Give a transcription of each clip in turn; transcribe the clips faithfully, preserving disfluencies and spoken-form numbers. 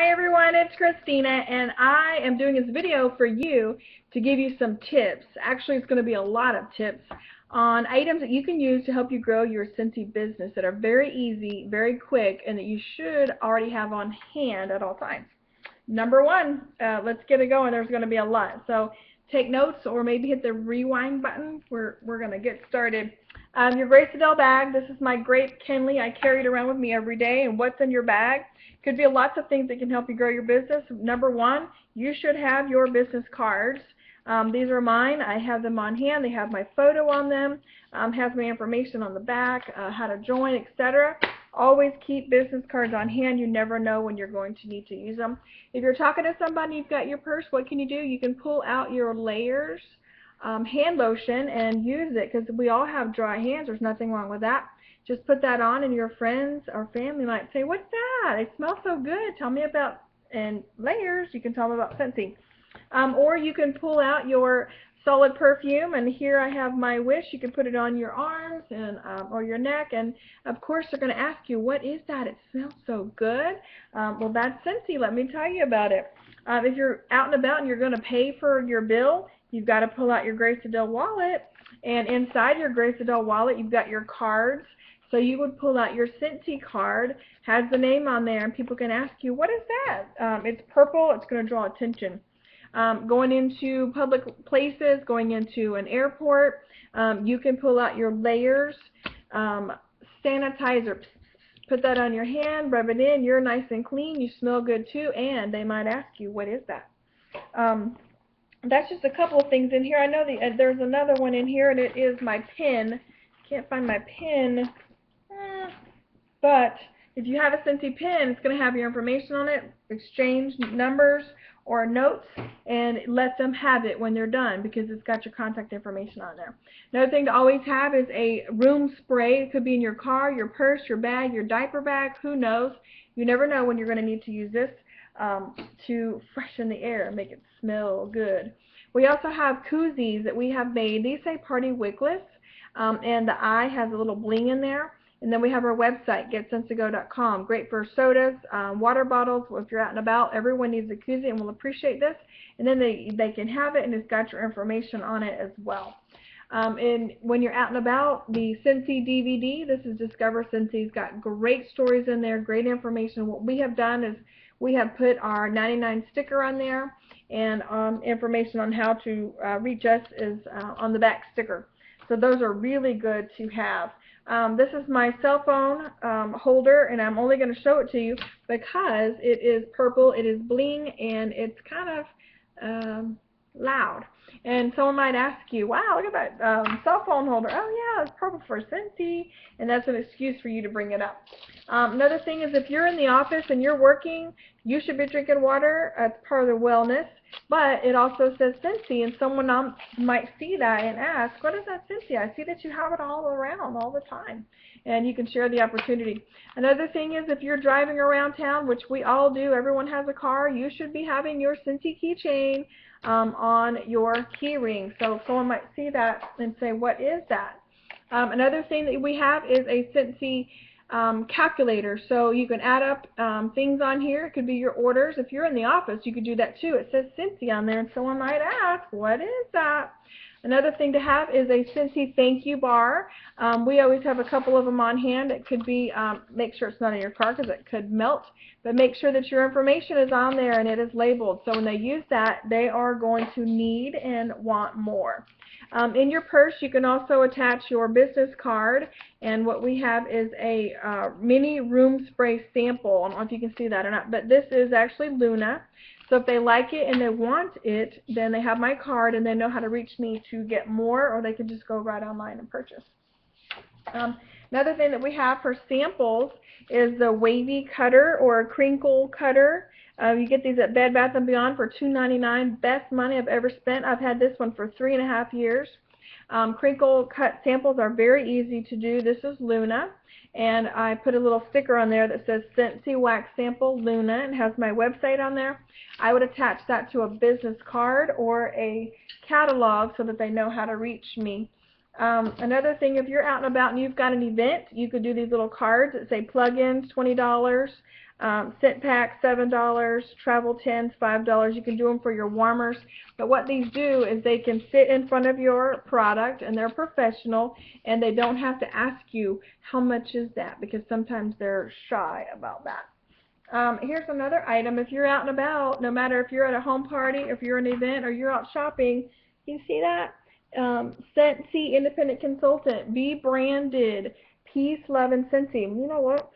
Hi everyone, it's Christina, and I am doing this video for you to give you some tips. Actually, it's going to be a lot of tips on items that you can use to help you grow your Scentsy business that are very easy, very quick, and that you should already have on hand at all times. Number one, uh, let's get it going. There's going to be a lot. So take notes or maybe hit the rewind button. We're, we're going to get started. Um, your Grace Adele bag, this is my Grape Kenley. I carry it around with me every day. And what's in your bag? Could be lots of things that can help you grow your business. Number one, you should have your business cards. Um, these are mine. I have them on hand. They have my photo on them, um, has my information on the back, uh, how to join, et cetera. Always keep business cards on hand. You never know when you're going to need to use them. If you're talking to somebody, you've got your purse, what can you do? You can pull out your Layers Um, hand lotion and use it, because we all have dry hands. There's nothing wrong with that. Just put that on, and your friends or family might say, "What's that? It smells so good. Tell me about." And Layers, you can tell them about Scentsy. Um, or you can pull out your solid perfume, and here I have my Wish. You can put it on your arms and um, or your neck, and of course they're going to ask you, "What is that? It smells so good." Um, well, that's Scentsy. Let me tell you about it. Um, if you're out and about and you're going to pay for your bill, you've got to pull out your Grace Adele wallet, and inside your Grace Adele wallet you've got your cards. So you would pull out your Scentsy card, has the name on there, and people can ask you, "What is that?" Um, it's purple, it's going to draw attention. Um, going into public places, going into an airport, um, you can pull out your Layers um, sanitizer. Put that on your hand, rub it in, you're nice and clean, you smell good too, and they might ask you, "What is that?" Um, That's just a couple of things in here. I know the, uh, there's another one in here, and it is my pin. Can't find my pin. Eh. But if you have a Scentsy pin, it's going to have your information on it, exchange numbers or notes, and let them have it when they're done, because it's got your contact information on there. Another thing to always have is a room spray. It could be in your car, your purse, your bag, your diaper bag. Who knows? You never know when you're going to need to use this. Um, to freshen the air and make it smell good. We also have koozies that we have made. These say Party Wickless, um, and the eye has a little bling in there. And then we have our website, Get Sense Go dot com. Great for sodas, um, water bottles. If you're out and about, everyone needs a koozie and will appreciate this. And then they, they can have it, and it's got your information on it as well. Um, and when you're out and about, the Scentsy D V D, this is Discover Scentsy, got great stories in there, great information. What we have done is we have put our ninety-nine sticker on there, and um, information on how to uh, reach us is uh, on the back sticker. So those are really good to have. Um, this is my cell phone um, holder, and I'm only going to show it to you because it is purple, it is bling, and it's kind of um, loud. And someone might ask you, "Wow, look at that um, cell phone holder. Oh yeah, it's purple for Scentsy." And that's an excuse for you to bring it up. Um, another thing is, if you're in the office and you're working, you should be drinking water. That's part of the wellness. But it also says Scentsy, and someone um, might see that and ask, "What is that Scentsy? I see that you have it all around all the time." And you can share the opportunity. Another thing is, if you're driving around town, which we all do, everyone has a car, you should be having your Scentsy keychain um, on your key ring. So someone might see that and say, "What is that?" Um, another thing that we have is a Scentsy Um, calculator, so you can add up um, things on here. It could be your orders. If you're in the office, you could do that too. It says Scentsy on there, and someone might ask, "What is that?" Another thing to have is a Scentsy thank you bar. Um, we always have a couple of them on hand. It could be, um, make sure it's not in your car because it could melt, but make sure that your information is on there and it is labeled. So when they use that, they are going to need and want more. Um, in your purse, you can also attach your business card, and what we have is a uh, mini room spray sample. I don't know if you can see that or not, but this is actually Luna. So if they like it and they want it, then they have my card and they know how to reach me to get more, or they can just go right online and purchase. Um, another thing that we have for samples is the wavy cutter or crinkle cutter. Uh, you get these at Bed Bath and Beyond for two ninety-nine. Best money I've ever spent. I've had this one for three and a half years. Um, crinkle cut samples are very easy to do. This is Luna, and I put a little sticker on there that says Scentsy Wax Sample Luna, and has my website on there. I would attach that to a business card or a catalog so that they know how to reach me. Um, another thing, if you're out and about and you've got an event, you could do these little cards that say plug-ins, twenty dollars, um, scent pack, seven dollars, travel tins, five dollars. You can do them for your warmers. But what these do is they can sit in front of your product, and they're professional, and they don't have to ask you how much is that, because sometimes they're shy about that. Um, here's another item. If you're out and about, no matter if you're at a home party, if you're at an event, or you're out shopping, you see that? Um, Scentsy Independent Consultant, Be Branded, Peace, Love, and Scentsy. You know what?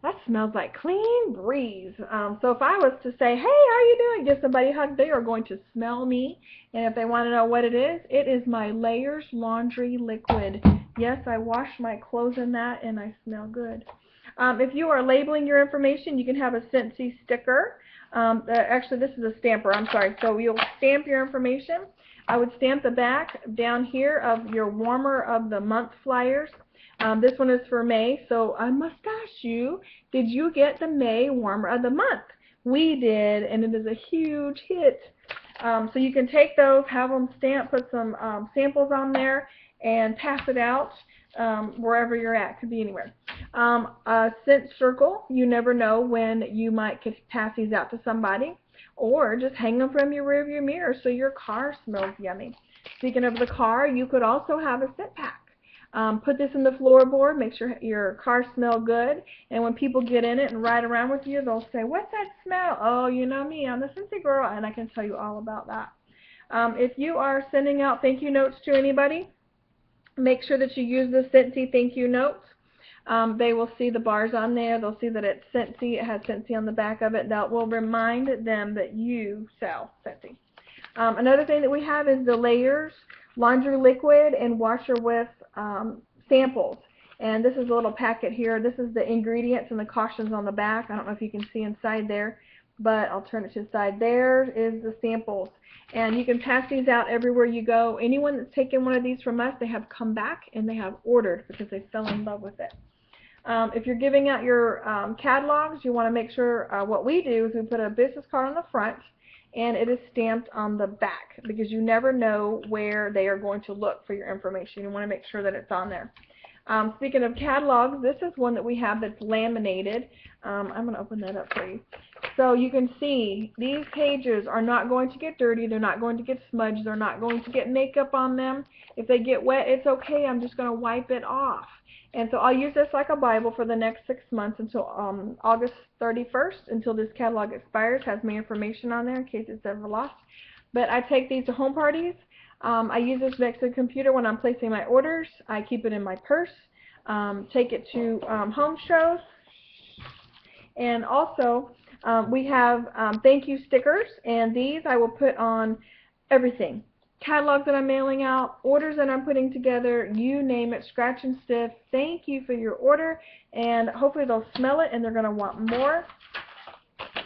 That smells like clean breeze. Um, so if I was to say, hey, how are you doing? Give somebody a hug, they are going to smell me. And if they want to know what it is, it is my Layers Laundry Liquid. Yes, I wash my clothes in that, and I smell good. Um, if you are labeling your information, you can have a Scentsy sticker. Um, uh, actually, this is a stamper, I'm sorry. So you'll stamp your information. I would stamp the back down here of your Warmer of the Month flyers. Um, this one is for May, so I must ask you, did you get the May Warmer of the Month? We did, and it is a huge hit. Um, so you can take those, have them stamped, put some um, samples on there, and pass it out um, wherever you're at. Could be anywhere. Um, a scent circle, you never know when you might pass these out to somebody, or just hang them from your rearview mirror so your car smells yummy. Speaking of the car, you could also have a scent pack. Um, put this in the floorboard, make sure your car smells good, and when people get in it and ride around with you, they'll say, what's that smell? Oh, you know me, I'm the Scentsy girl, and I can tell you all about that. Um, if you are sending out thank you notes to anybody, make sure that you use the Scentsy thank you notes. Um, they will see the bars on there. They'll see that it's Scentsy. It has Scentsy on the back of it. That will remind them that you sell Scentsy. Um, another thing that we have is the Layers Laundry Liquid and Washer with um, samples. And this is a little packet here. This is the ingredients and the cautions on the back. I don't know if you can see inside there, but I'll turn it to the side. There is the samples. And you can pass these out everywhere you go. Anyone that's taken one of these from us, they have come back and they have ordered because they fell in love with it. Um, if you're giving out your um, catalogs, you want to make sure uh, what we do is we put a business card on the front and it is stamped on the back, because you never know where they are going to look for your information. You want to make sure that it's on there. Um, speaking of catalogs, this is one that we have that's laminated. Um, I'm going to open that up for you. So you can see these pages are not going to get dirty. They're not going to get smudged. They're not going to get makeup on them. If they get wet, it's okay. I'm just going to wipe it off. And so I'll use this like a Bible for the next six months until um, August thirty-first, until this catalog expires. Has my information on there in case it's ever lost. But I take these to home parties. Um, I use this next to the computer when I'm placing my orders. I keep it in my purse. Um, take it to um, home shows. And also, um, we have um, thank you stickers, and these I will put on everything. Catalogs that I'm mailing out, orders that I'm putting together, you name it, scratch and sniff. Thank you for your order, and hopefully they'll smell it and they're going to want more.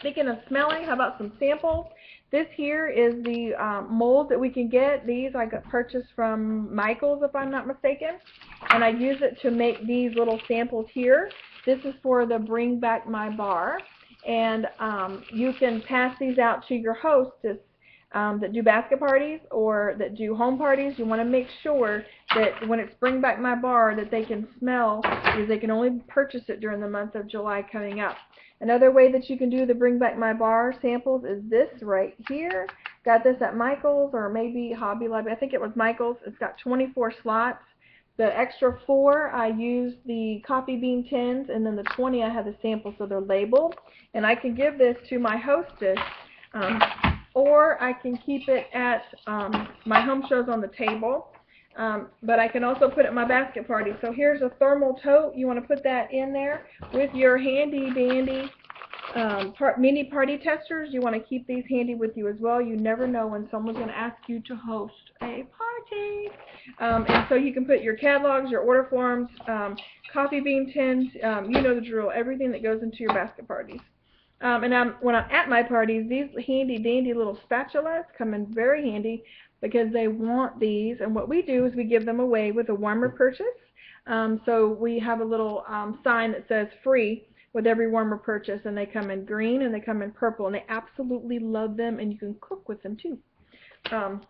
Speaking of smelling, how about some samples? This here is the um, mold that we can get. These I got purchased from Michaels, if I'm not mistaken, and I use it to make these little samples here. This is for the Bring Back My Bar, and um, you can pass these out to your hostess Um, that do basket parties or that do home parties. You want to make sure that when it's Bring Back My Bar that they can smell, because they can only purchase it during the month of July coming up. Another way that you can do the Bring Back My Bar samples is this right here. Got this at Michaels or maybe Hobby Lobby. I think it was Michaels. It's got twenty-four slots. The extra four, I use the coffee bean tins, and then the twenty I have the samples so they're labeled. And I can give this to my hostess. Um, Or I can keep it at um, my home shows on the table, um, but I can also put it at my basket party. So here's a thermal tote. You want to put that in there with your handy dandy um, part, mini party testers. You want to keep these handy with you as well. You never know when someone's going to ask you to host a party. Um, and so you can put your catalogs, your order forms, um, coffee bean tins, um, you know the drill, everything that goes into your basket parties. Um, and I'm, when I'm at my parties, these handy-dandy little spatulas come in very handy because they want these. And what we do is we give them away with a warmer purchase. Um, so we have a little um, sign that says free with every warmer purchase. And they come in green and they come in purple. And they absolutely love them. And you can cook with them, too. Um,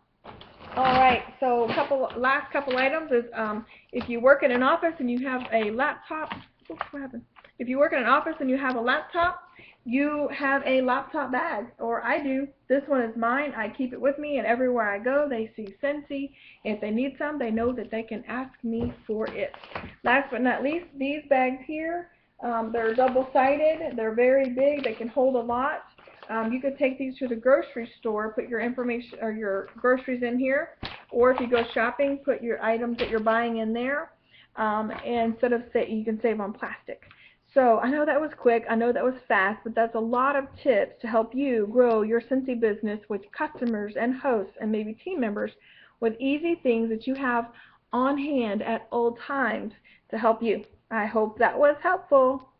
All right, so couple last couple items is um, if you work in an office and you have a laptop, oops, what happened? If you work in an office and you have a laptop, you have a laptop bag, or I do. This one is mine. I keep it with me, and everywhere I go, they see Scentsy. If they need some, they know that they can ask me for it. Last but not least, these bags here, um, they're double-sided. They're very big. They can hold a lot. Um, you could take these to the grocery store, put your information or your groceries in here, or if you go shopping, put your items that you're buying in there, um, and instead of say, you can save on plastic. So I know that was quick, I know that was fast, but that's a lot of tips to help you grow your Scentsy business with customers and hosts and maybe team members with easy things that you have on hand at all times to help you. I hope that was helpful.